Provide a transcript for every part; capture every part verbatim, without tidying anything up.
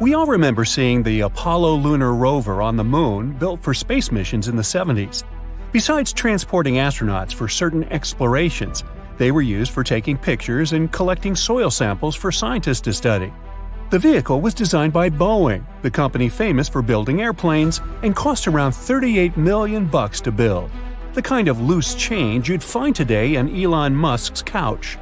We all remember seeing the Apollo Lunar Rover on the Moon, built for space missions in the seventies. Besides transporting astronauts for certain explorations, they were used for taking pictures and collecting soil samples for scientists to study. The vehicle was designed by Boeing, the company famous for building airplanes, and cost around thirty-eight million bucks to build. The kind of loose change you'd find today in Elon Musk's couch.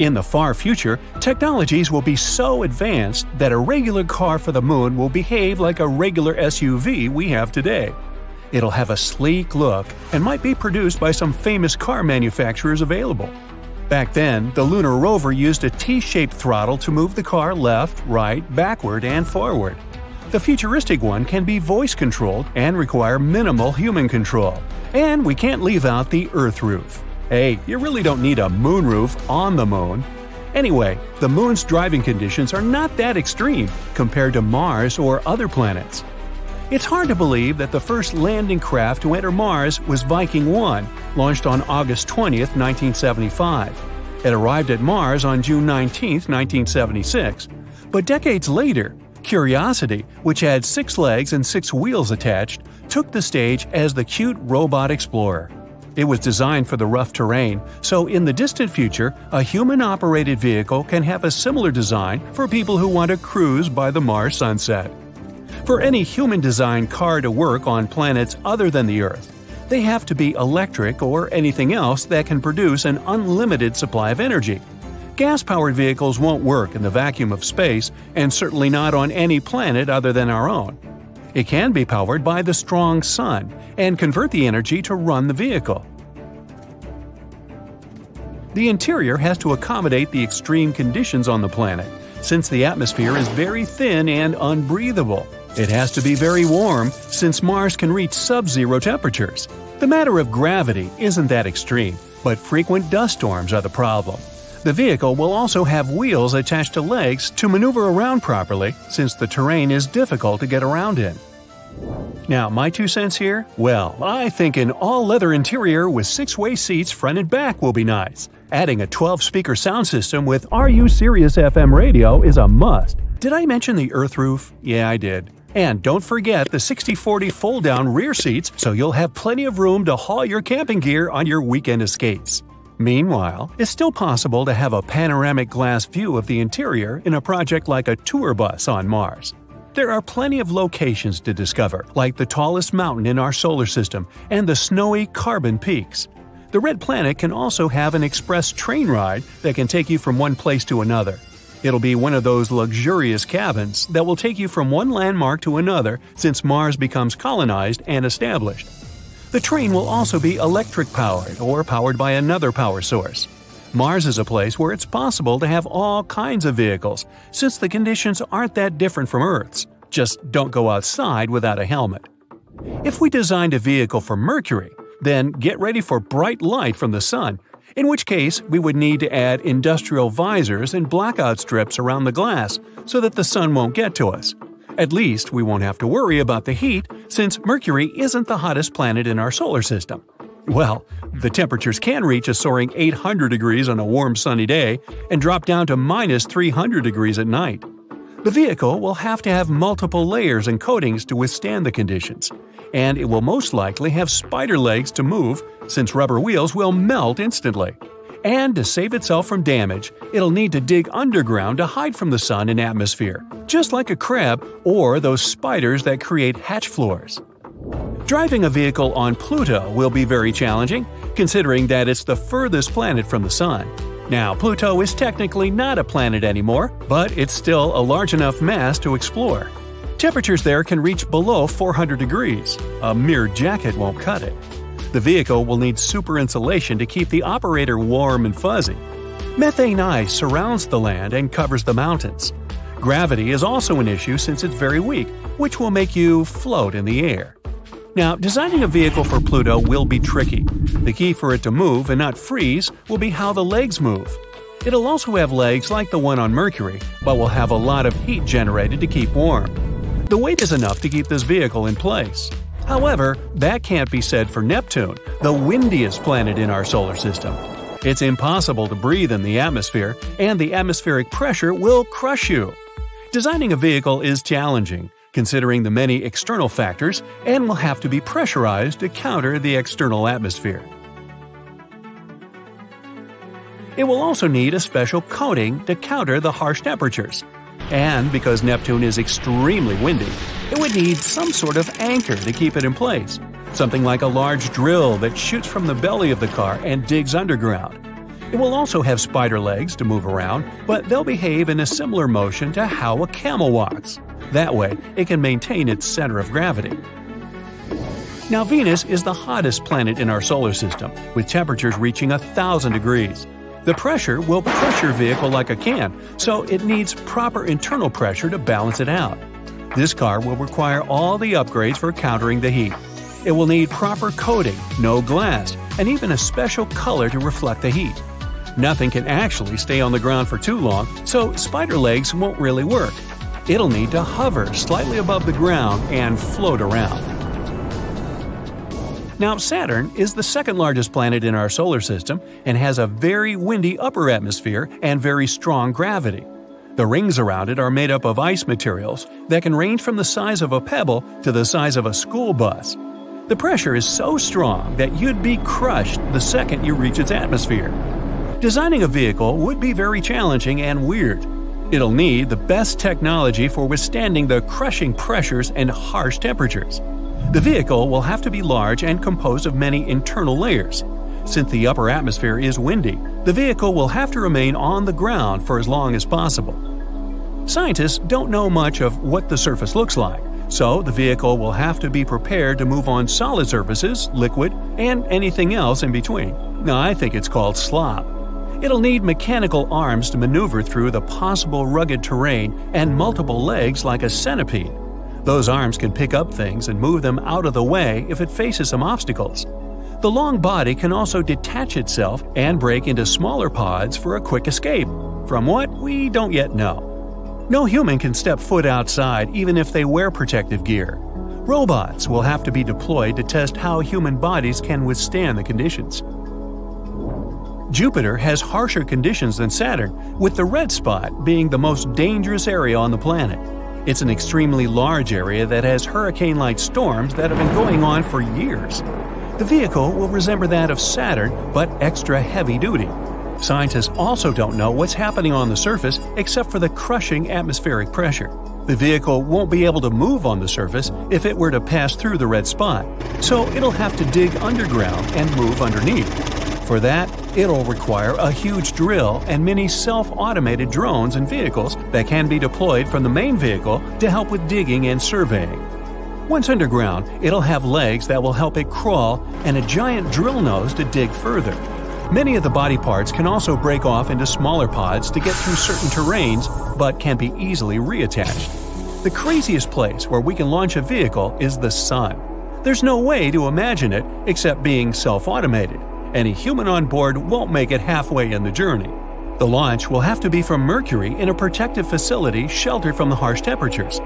In the far future, technologies will be so advanced that a regular car for the moon will behave like a regular S U V we have today. It'll have a sleek look and might be produced by some famous car manufacturers available. Back then, the lunar rover used a T-shaped throttle to move the car left, right, backward, and forward. The futuristic one can be voice-controlled and require minimal human control. And we can't leave out the Earth roof. Hey, you really don't need a moon roof on the moon. Anyway, the moon's driving conditions are not that extreme compared to Mars or other planets. It's hard to believe that the first landing craft to enter Mars was Viking one, launched on August twentieth, nineteen seventy-five. It arrived at Mars on June nineteenth, nineteen seventy-six. But decades later, Curiosity, which had six legs and six wheels attached, took the stage as the cute robot explorer. It was designed for the rough terrain, so in the distant future, a human-operated vehicle can have a similar design for people who want to cruise by the Mars sunset. For any human-designed car to work on planets other than the Earth, they have to be electric or anything else that can produce an unlimited supply of energy. Gas-powered vehicles won't work in the vacuum of space, and certainly not on any planet other than our own. It can be powered by the strong sun and convert the energy to run the vehicle. The interior has to accommodate the extreme conditions on the planet, since the atmosphere is very thin and unbreathable. It has to be very warm, since Mars can reach sub-zero temperatures. The matter of gravity isn't that extreme, but frequent dust storms are the problem. The vehicle will also have wheels attached to legs to maneuver around properly, since the terrain is difficult to get around in. Now, my two cents here? Well, I think an all-leather interior with six-way seats front and back will be nice. Adding a twelve-speaker sound system with R U Sirius F M radio is a must. Did I mention the Earth roof? Yeah, I did. And don't forget the sixty forty fold-down rear seats, so you'll have plenty of room to haul your camping gear on your weekend escapes. Meanwhile, it's still possible to have a panoramic glass view of the interior in a project like a tour bus on Mars. There are plenty of locations to discover, like the tallest mountain in our solar system and the snowy Carbon Peaks. The Red Planet can also have an express train ride that can take you from one place to another. It'll be one of those luxurious cabins that will take you from one landmark to another since Mars becomes colonized and established. The train will also be electric-powered or powered by another power source. Mars is a place where it's possible to have all kinds of vehicles, since the conditions aren't that different from Earth's. Just don't go outside without a helmet. If we designed a vehicle for Mercury, then get ready for bright light from the sun, in which case we would need to add industrial visors and blackout strips around the glass so that the sun won't get to us. At least we won't have to worry about the heat, since Mercury isn't the hottest planet in our solar system. Well, the temperatures can reach a soaring eight hundred degrees on a warm sunny day and drop down to minus three hundred degrees at night. The vehicle will have to have multiple layers and coatings to withstand the conditions, and it will most likely have spider legs to move, since rubber wheels will melt instantly. And to save itself from damage, it'll need to dig underground to hide from the sun and atmosphere, just like a crab or those spiders that create hatch floors. Driving a vehicle on Pluto will be very challenging, considering that it's the furthest planet from the sun. Now, Pluto is technically not a planet anymore, but it's still a large enough mass to explore. Temperatures there can reach below four hundred degrees. A mere jacket won't cut it. The vehicle will need super insulation to keep the operator warm and fuzzy. Methane ice surrounds the land and covers the mountains. Gravity is also an issue since it's very weak, which will make you float in the air. Now, designing a vehicle for Pluto will be tricky. The key for it to move and not freeze will be how the legs move. It'll also have legs like the one on Mercury, but will have a lot of heat generated to keep warm. The weight is enough to keep this vehicle in place. However, that can't be said for Neptune, the windiest planet in our solar system. It's impossible to breathe in the atmosphere, and the atmospheric pressure will crush you. Designing a vehicle is challenging, considering the many external factors, and will have to be pressurized to counter the external atmosphere. It will also need a special coating to counter the harsh temperatures. And because Neptune is extremely windy, it would need some sort of anchor to keep it in place, something like a large drill that shoots from the belly of the car and digs underground. It will also have spider legs to move around, but they'll behave in a similar motion to how a camel walks. That way, it can maintain its center of gravity. Now, Venus is the hottest planet in our solar system, with temperatures reaching one thousand degrees. The pressure will pressure vehicle like a can, so it needs proper internal pressure to balance it out. This car will require all the upgrades for countering the heat. It will need proper coating, no glass, and even a special color to reflect the heat. Nothing can actually stay on the ground for too long, so spider legs won't really work. It'll need to hover slightly above the ground and float around. Now, Saturn is the second largest planet in our solar system and has a very windy upper atmosphere and very strong gravity. The rings around it are made up of ice materials that can range from the size of a pebble to the size of a school bus. The pressure is so strong that you'd be crushed the second you reach its atmosphere. Designing a vehicle would be very challenging and weird. It'll need the best technology for withstanding the crushing pressures and harsh temperatures. The vehicle will have to be large and composed of many internal layers. Since the upper atmosphere is windy, the vehicle will have to remain on the ground for as long as possible. Scientists don't know much of what the surface looks like, so the vehicle will have to be prepared to move on solid surfaces, liquid, and anything else in between. Now, I think it's called slop. It'll need mechanical arms to maneuver through the possible rugged terrain and multiple legs like a centipede. Those arms can pick up things and move them out of the way if it faces some obstacles. The long body can also detach itself and break into smaller pods for a quick escape. From what? We don't yet know. No human can step foot outside even if they wear protective gear. Robots will have to be deployed to test how human bodies can withstand the conditions. Jupiter has harsher conditions than Saturn, with the red spot being the most dangerous area on the planet. It's an extremely large area that has hurricane-like storms that have been going on for years. The vehicle will resemble that of Saturn, but extra heavy-duty. Scientists also don't know what's happening on the surface except for the crushing atmospheric pressure. The vehicle won't be able to move on the surface if it were to pass through the red spot, so it'll have to dig underground and move underneath. For that, it'll require a huge drill and many self-automated drones and vehicles that can be deployed from the main vehicle to help with digging and surveying. Once underground, it'll have legs that will help it crawl and a giant drill nose to dig further. Many of the body parts can also break off into smaller pods to get through certain terrains, but can be easily reattached. The craziest place where we can launch a vehicle is the sun. There's no way to imagine it except being self-automated. Any human on board won't make it halfway in the journey. The launch will have to be from Mercury in a protective facility sheltered from the harsh temperatures.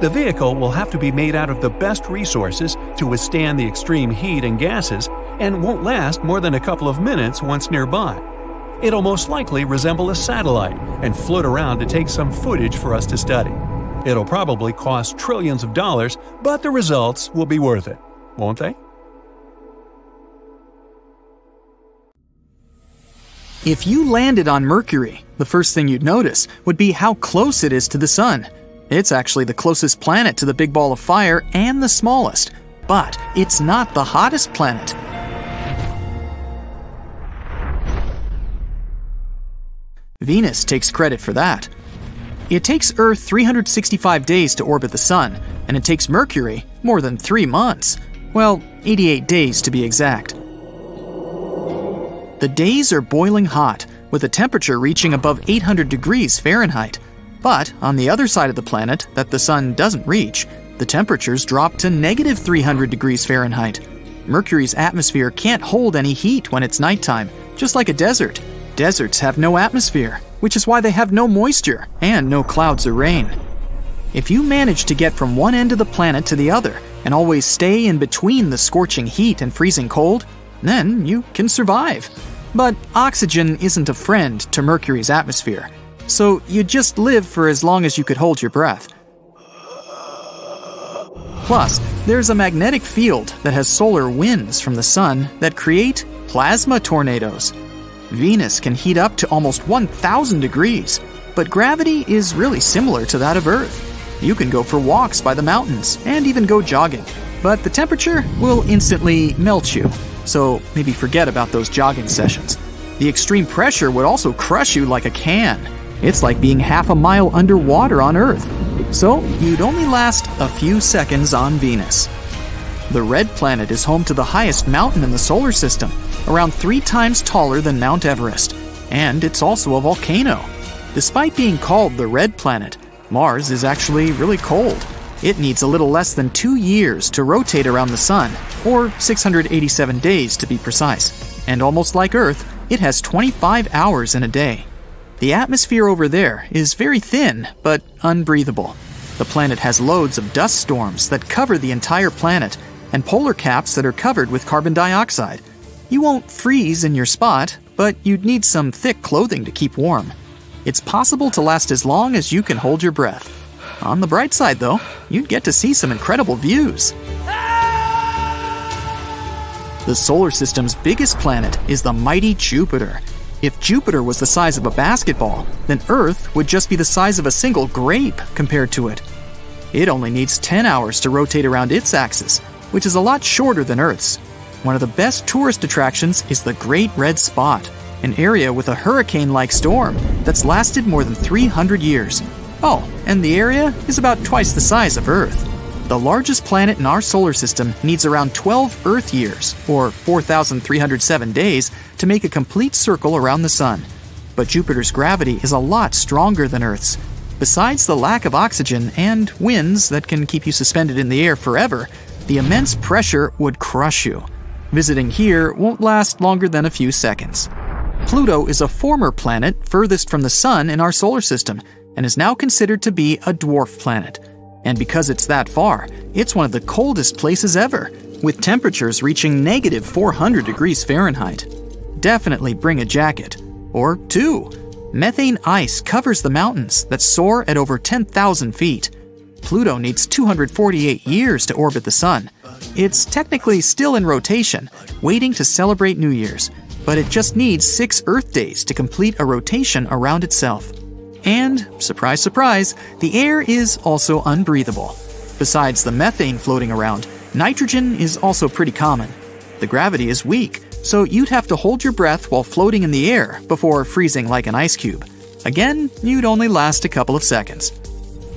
The vehicle will have to be made out of the best resources to withstand the extreme heat and gases and won't last more than a couple of minutes once nearby. It'll most likely resemble a satellite and float around to take some footage for us to study. It'll probably cost trillions of dollars, but the results will be worth it, won't they? If you landed on Mercury, the first thing you'd notice would be how close it is to the Sun. It's actually the closest planet to the big ball of fire and the smallest, but it's not the hottest planet. Venus takes credit for that. It takes Earth three hundred sixty-five days to orbit the Sun, and it takes Mercury more than three months. Well, eighty-eight days to be exact. The days are boiling hot, with a temperature reaching above eight hundred degrees Fahrenheit. But on the other side of the planet that the Sun doesn't reach, the temperatures drop to negative three hundred degrees Fahrenheit. Mercury's atmosphere can't hold any heat when it's nighttime, just like a desert. Deserts have no atmosphere, which is why they have no moisture and no clouds or rain. If you manage to get from one end of the planet to the other and always stay in between the scorching heat and freezing cold, then you can survive. But oxygen isn't a friend to Mercury's atmosphere, so you'd just live for as long as you could hold your breath. Plus, there's a magnetic field that has solar winds from the sun that create plasma tornadoes. Venus can heat up to almost one thousand degrees, but gravity is really similar to that of Earth. You can go for walks by the mountains and even go jogging, but the temperature will instantly melt you, so maybe forget about those jogging sessions. The extreme pressure would also crush you like a can. It's like being half a mile underwater on Earth. So you'd only last a few seconds on Venus. The red planet is home to the highest mountain in the solar system, around three times taller than Mount Everest, and it's also a volcano. Despite being called the red planet, Mars is actually really cold. It needs a little less than two years to rotate around the Sun, or six hundred eighty-seven days to be precise. And almost like Earth, it has twenty-five hours in a day. The atmosphere over there is very thin, but unbreathable. The planet has loads of dust storms that cover the entire planet, and polar caps that are covered with carbon dioxide. You won't freeze in your spot, but you'd need some thick clothing to keep warm. It's possible to last as long as you can hold your breath. On the bright side, though, you'd get to see some incredible views. The solar system's biggest planet is the mighty Jupiter. If Jupiter was the size of a basketball, then Earth would just be the size of a single grape compared to it. It only needs ten hours to rotate around its axis, which is a lot shorter than Earth's. One of the best tourist attractions is the Great Red Spot, an area with a hurricane-like storm that's lasted more than three hundred years. Oh, and the area is about twice the size of Earth. The largest planet in our solar system needs around twelve Earth years, or four thousand three hundred seven days, to make a complete circle around the Sun. But Jupiter's gravity is a lot stronger than Earth's. Besides the lack of oxygen and winds that can keep you suspended in the air forever, the immense pressure would crush you. Visiting here won't last longer than a few seconds. Pluto is a former planet furthest from the Sun in our solar system, and is now considered to be a dwarf planet. And because it's that far, it's one of the coldest places ever, with temperatures reaching negative four hundred degrees Fahrenheit. Definitely bring a jacket. Or two. Methane ice covers the mountains that soar at over ten thousand feet. Pluto needs two hundred forty-eight years to orbit the Sun. It's technically still in rotation, waiting to celebrate New Year's, but it just needs six Earth days to complete a rotation around itself. And, surprise, surprise, the air is also unbreathable. Besides the methane floating around, nitrogen is also pretty common. The gravity is weak, so you'd have to hold your breath while floating in the air before freezing like an ice cube. Again, you'd only last a couple of seconds.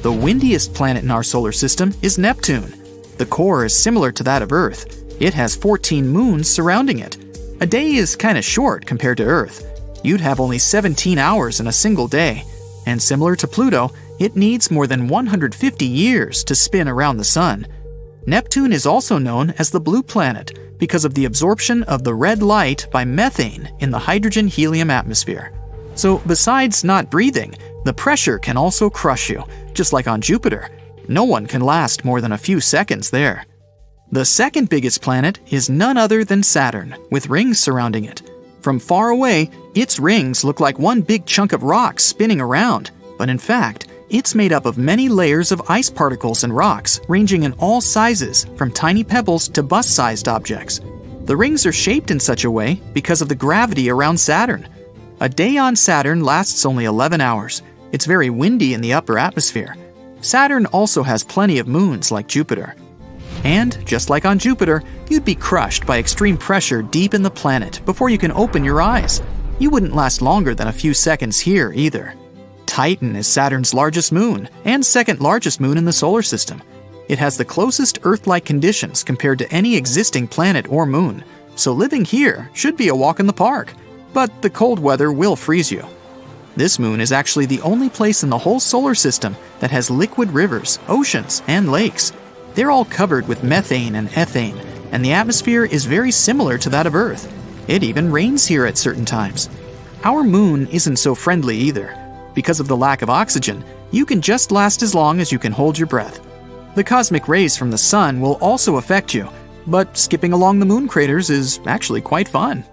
The windiest planet in our solar system is Neptune. The core is similar to that of Earth. It has fourteen moons surrounding it. A day is kind of short compared to Earth. You'd have only seventeen hours in a single day. And similar to Pluto, it needs more than one hundred fifty years to spin around the Sun. Neptune is also known as the blue planet because of the absorption of the red light by methane in the hydrogen-helium atmosphere. So besides not breathing, the pressure can also crush you, just like on Jupiter. No one can last more than a few seconds there. The second biggest planet is none other than Saturn, with rings surrounding it. From far away, its rings look like one big chunk of rock spinning around, but in fact, it's made up of many layers of ice particles and rocks ranging in all sizes, from tiny pebbles to bus-sized objects. The rings are shaped in such a way because of the gravity around Saturn. A day on Saturn lasts only eleven hours. It's very windy in the upper atmosphere. Saturn also has plenty of moons like Jupiter. And, just like on Jupiter, you'd be crushed by extreme pressure deep in the planet before you can open your eyes. You wouldn't last longer than a few seconds here, either. Titan is Saturn's largest moon, and second largest moon in the solar system. It has the closest Earth-like conditions compared to any existing planet or moon, so living here should be a walk in the park. But the cold weather will freeze you. This moon is actually the only place in the whole solar system that has liquid rivers, oceans, and lakes. They're all covered with methane and ethane, and the atmosphere is very similar to that of Earth. It even rains here at certain times. Our moon isn't so friendly either. Because of the lack of oxygen, you can just last as long as you can hold your breath. The cosmic rays from the Sun will also affect you, but skipping along the moon craters is actually quite fun.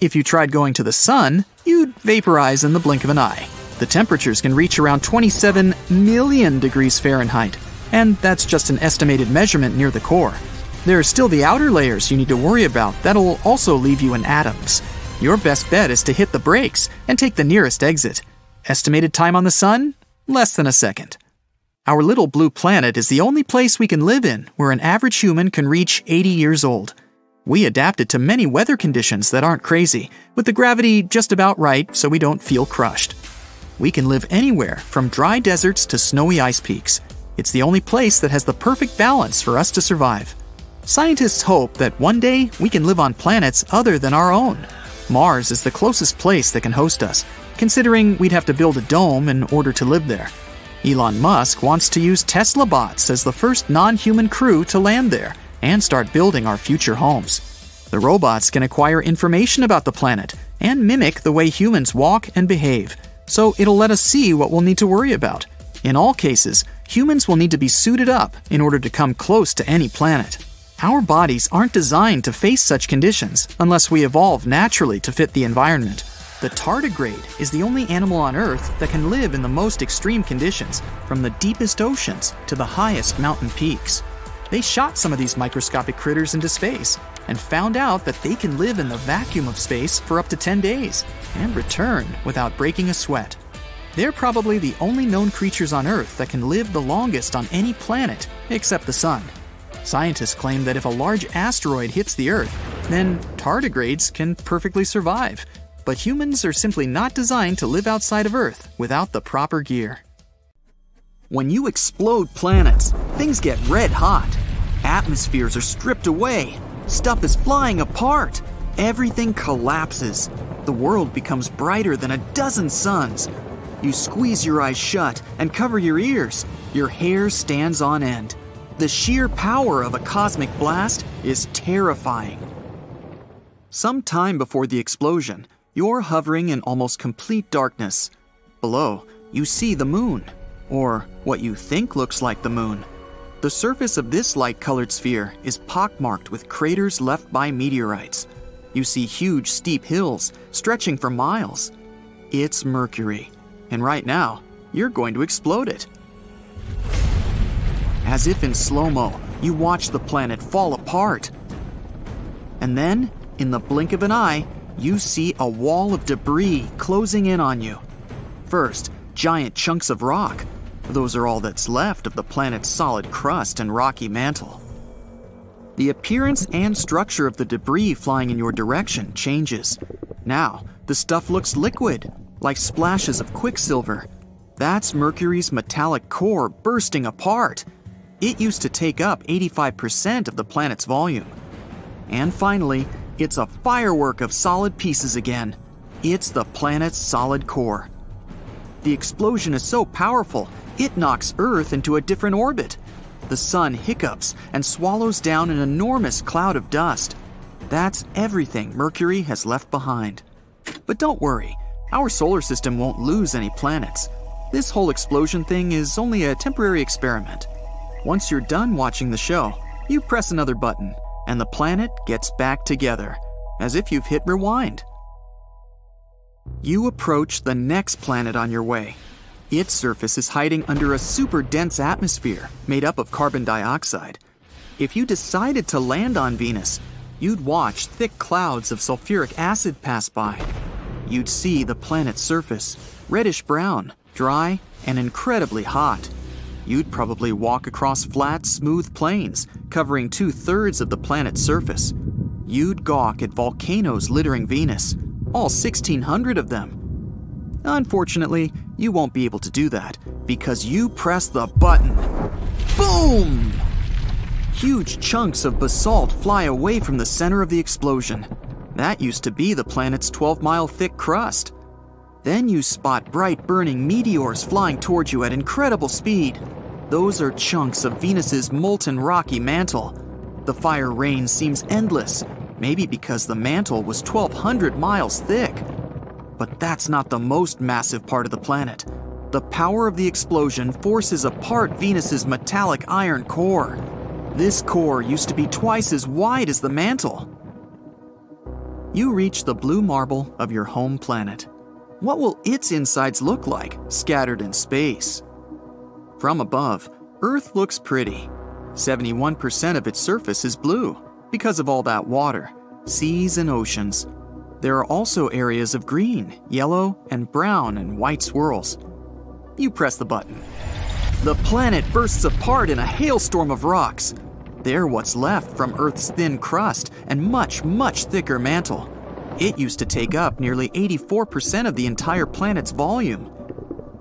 If you tried going to the Sun, you'd vaporize in the blink of an eye. The temperatures can reach around twenty-seven million degrees Fahrenheit, and that's just an estimated measurement near the core. There are still the outer layers you need to worry about that'll also leave you in atoms. Your best bet is to hit the brakes and take the nearest exit. Estimated time on the sun? Less than a second. Our little blue planet is the only place we can live in where an average human can reach eighty years old. We adapted to many weather conditions that aren't crazy, with the gravity just about right so we don't feel crushed. We can live anywhere from dry deserts to snowy ice peaks. It's the only place that has the perfect balance for us to survive. Scientists hope that one day we can live on planets other than our own. Mars is the closest place that can host us, considering we'd have to build a dome in order to live there. Elon Musk wants to use Tesla bots as the first non-human crew to land there and start building our future homes. The robots can acquire information about the planet and mimic the way humans walk and behave, so it'll let us see what we'll need to worry about. In all cases, humans will need to be suited up in order to come close to any planet. Our bodies aren't designed to face such conditions unless we evolve naturally to fit the environment. The tardigrade is the only animal on Earth that can live in the most extreme conditions, from the deepest oceans to the highest mountain peaks. They shot some of these microscopic critters into space and found out that they can live in the vacuum of space for up to ten days and return without breaking a sweat. They're probably the only known creatures on Earth that can live the longest on any planet except the sun. Scientists claim that if a large asteroid hits the Earth, then tardigrades can perfectly survive. But humans are simply not designed to live outside of Earth without the proper gear. When you explode planets, things get red hot. Atmospheres are stripped away. Stuff is flying apart. Everything collapses. The world becomes brighter than a dozen suns. You squeeze your eyes shut and cover your ears. Your hair stands on end. The sheer power of a cosmic blast is terrifying. Some time before the explosion, you're hovering in almost complete darkness. Below, you see the moon, or what you think looks like the moon. The surface of this light-colored sphere is pockmarked with craters left by meteorites. You see huge steep hills stretching for miles. It's Mercury, and right now, you're going to explode it. As if in slow-mo, you watch the planet fall apart. And then, in the blink of an eye, you see a wall of debris closing in on you. First, giant chunks of rock. Those are all that's left of the planet's solid crust and rocky mantle. The appearance and structure of the debris flying in your direction changes. Now, the stuff looks liquid, like splashes of quicksilver. That's Mercury's metallic core bursting apart. It used to take up eighty-five percent of the planet's volume. And finally, it's a firework of solid pieces again. It's the planet's solid core. The explosion is so powerful, it knocks Earth into a different orbit. The sun hiccups and swallows down an enormous cloud of dust. That's everything Mercury has left behind. But don't worry, our solar system won't lose any planets. This whole explosion thing is only a temporary experiment. Once you're done watching the show, you press another button, and the planet gets back together, as if you've hit rewind. You approach the next planet on your way. Its surface is hiding under a super dense atmosphere made up of carbon dioxide. If you decided to land on Venus, you'd watch thick clouds of sulfuric acid pass by. You'd see the planet's surface, reddish-brown, dry, and incredibly hot. You'd probably walk across flat, smooth plains, covering two-thirds of the planet's surface. You'd gawk at volcanoes littering Venus, all sixteen hundred of them. Unfortunately, you won't be able to do that, because you press the button. Boom! Huge chunks of basalt fly away from the center of the explosion. That used to be the planet's twelve-mile thick crust. Then you spot bright burning meteors flying toward you at incredible speed. Those are chunks of Venus's molten rocky mantle. The fire rain seems endless, maybe because the mantle was twelve hundred miles thick. But that's not the most massive part of the planet. The power of the explosion forces apart Venus's metallic iron core. This core used to be twice as wide as the mantle. You reach the blue marble of your home planet. What will its insides look like, scattered in space? From above, Earth looks pretty. seventy-one percent of its surface is blue, because of all that water, seas and oceans. There are also areas of green, yellow, and brown and white swirls. You press the button. The planet bursts apart in a hailstorm of rocks. They're what's left from Earth's thin crust and much, much thicker mantle. It used to take up nearly eighty-four percent of the entire planet's volume.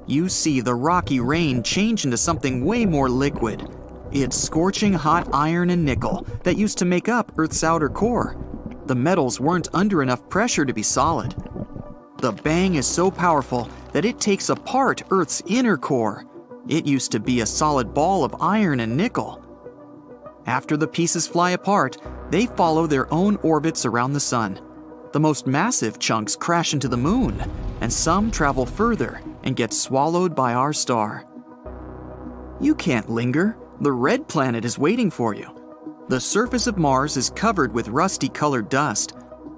You see the rocky rain change into something way more liquid. It's scorching hot iron and nickel that used to make up Earth's outer core. The metals weren't under enough pressure to be solid. The bang is so powerful that it takes apart Earth's inner core. It used to be a solid ball of iron and nickel. After the pieces fly apart, they follow their own orbits around the sun. The most massive chunks crash into the moon, and some travel further and get swallowed by our star. You can't linger. The red planet is waiting for you. The surface of Mars is covered with rusty-colored dust.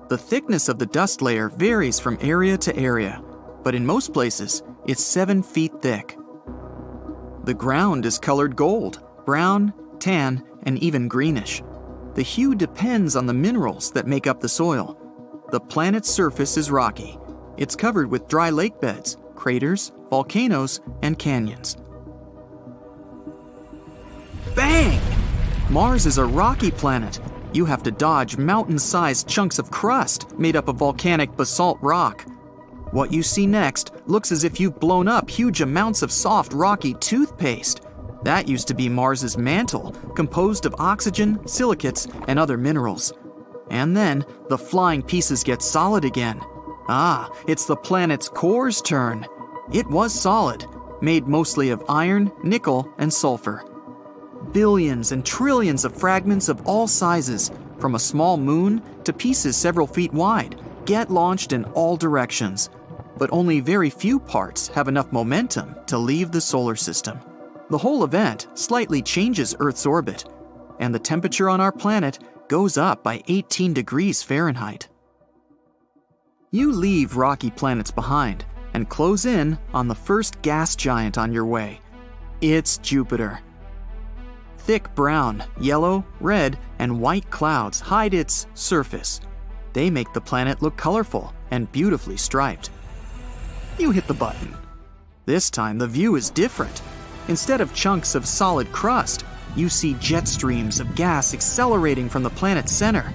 The thickness of the dust layer varies from area to area, but in most places, it's seven feet thick. The ground is colored gold, brown, tan, and even greenish. The hue depends on the minerals that make up the soil. The planet's surface is rocky. It's covered with dry lake beds, craters, volcanoes, and canyons. Bang! Mars is a rocky planet. You have to dodge mountain-sized chunks of crust made up of volcanic basalt rock. What you see next looks as if you've blown up huge amounts of soft, rocky toothpaste. That used to be Mars's mantle, composed of oxygen, silicates, and other minerals. And then, the flying pieces get solid again. Ah, it's the planet's core's turn. It was solid, made mostly of iron, nickel, and sulfur. Billions and trillions of fragments of all sizes, from a small moon to pieces several feet wide, get launched in all directions. But only very few parts have enough momentum to leave the solar system. The whole event slightly changes Earth's orbit, and the temperature on our planet goes up by eighteen degrees Fahrenheit. You leave rocky planets behind and close in on the first gas giant on your way. It's Jupiter. Thick brown, yellow, red, and white clouds hide its surface. They make the planet look colorful and beautifully striped. You hit the button. This time the view is different. Instead of chunks of solid crust, you see jet streams of gas accelerating from the planet's center.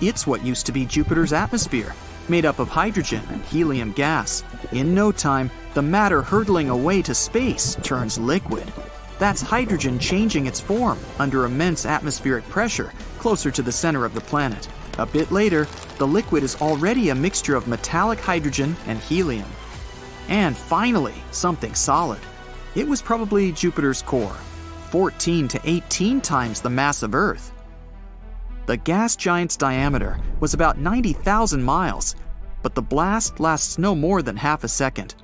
It's what used to be Jupiter's atmosphere, made up of hydrogen and helium gas. In no time, the matter hurtling away to space turns liquid. That's hydrogen changing its form under immense atmospheric pressure closer to the center of the planet. A bit later, the liquid is already a mixture of metallic hydrogen and helium. And finally, something solid. It was probably Jupiter's core, fourteen to eighteen times the mass of Earth. The gas giant's diameter was about ninety thousand miles, but the blast lasts no more than half a second.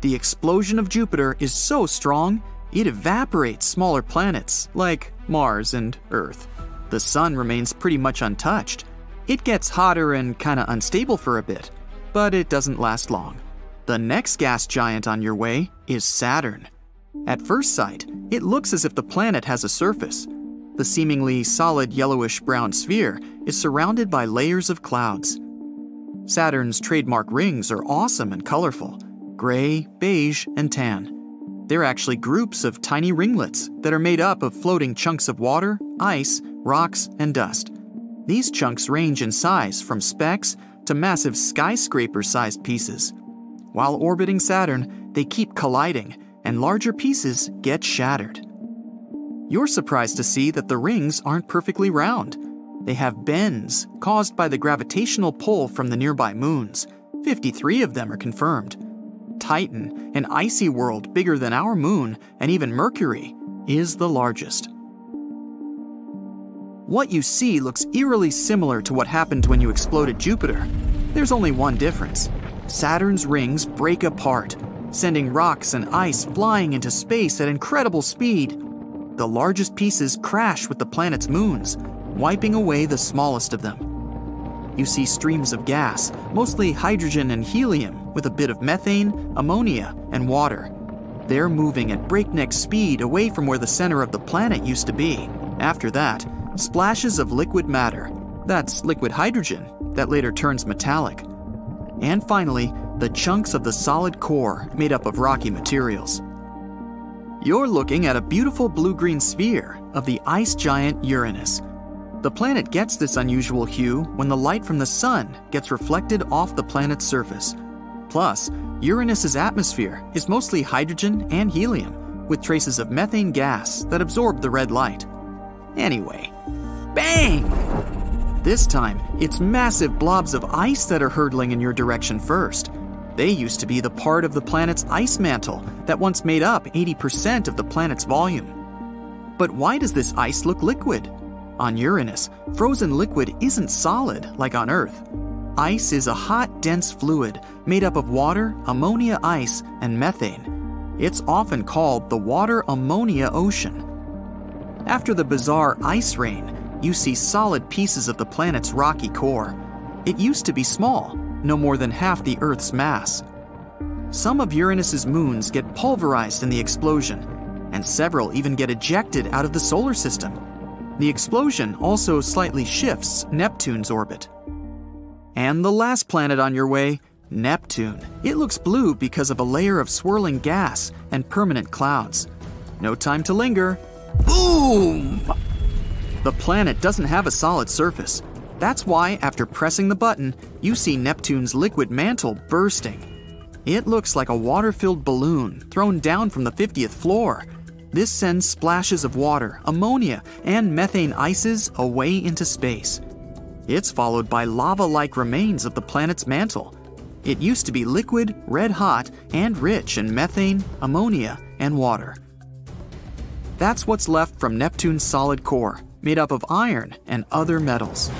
The explosion of Jupiter is so strong, it evaporates smaller planets like Mars and Earth. The sun remains pretty much untouched. It gets hotter and kinda unstable for a bit, but it doesn't last long. The next gas giant on your way is Saturn. At first sight, it looks as if the planet has a surface. The seemingly solid yellowish-brown sphere is surrounded by layers of clouds. Saturn's trademark rings are awesome and colorful – gray, beige, and tan. They're actually groups of tiny ringlets that are made up of floating chunks of water, ice, rocks, and dust. These chunks range in size from specks to massive skyscraper-sized pieces. While orbiting Saturn, they keep colliding, and larger pieces get shattered. You're surprised to see that the rings aren't perfectly round. They have bends caused by the gravitational pull from the nearby moons. fifty-three of them are confirmed. Titan, an icy world bigger than our moon and even Mercury, is the largest. What you see looks eerily similar to what happened when you exploded Jupiter. There's only one difference. Saturn's rings break apart, sending rocks and ice flying into space at incredible speed. The largest pieces crash with the planet's moons, wiping away the smallest of them. you see streams of gas, mostly hydrogen and helium, with a bit of methane, ammonia, and water. They're moving at breakneck speed away from where the center of the planet used to be. After that, splashes of liquid matter. That's liquid hydrogen that later turns metallic. And finally, the chunks of the solid core made up of rocky materials. You're looking at a beautiful blue-green sphere of the ice giant Uranus. The planet gets this unusual hue when the light from the sun gets reflected off the planet's surface. Plus, Uranus's atmosphere is mostly hydrogen and helium, with traces of methane gas that absorb the red light. Anyway, bang! This time, it's massive blobs of ice that are hurtling in your direction first. They used to be the part of the planet's ice mantle that once made up eighty percent of the planet's volume. But why does this ice look liquid? On Uranus, frozen liquid isn't solid like on Earth. Ice is a hot, dense fluid made up of water, ammonia ice, and methane. It's often called the water-ammonia ocean. After the bizarre ice rain, you see solid pieces of the planet's rocky core. It used to be small, no more than half the Earth's mass. Some of Uranus's moons get pulverized in the explosion, and several even get ejected out of the solar system. The explosion also slightly shifts Neptune's orbit. And the last planet on your way, Neptune. It looks blue because of a layer of swirling gas and permanent clouds. No time to linger. Boom! The planet doesn't have a solid surface. That's why, after pressing the button, you see Neptune's liquid mantle bursting. It looks like a water-filled balloon thrown down from the fiftieth floor. This sends splashes of water, ammonia, and methane ices away into space. It's followed by lava-like remains of the planet's mantle. It used to be liquid, red-hot, and rich in methane, ammonia, and water. That's what's left from Neptune's solid core, made up of iron and other metals.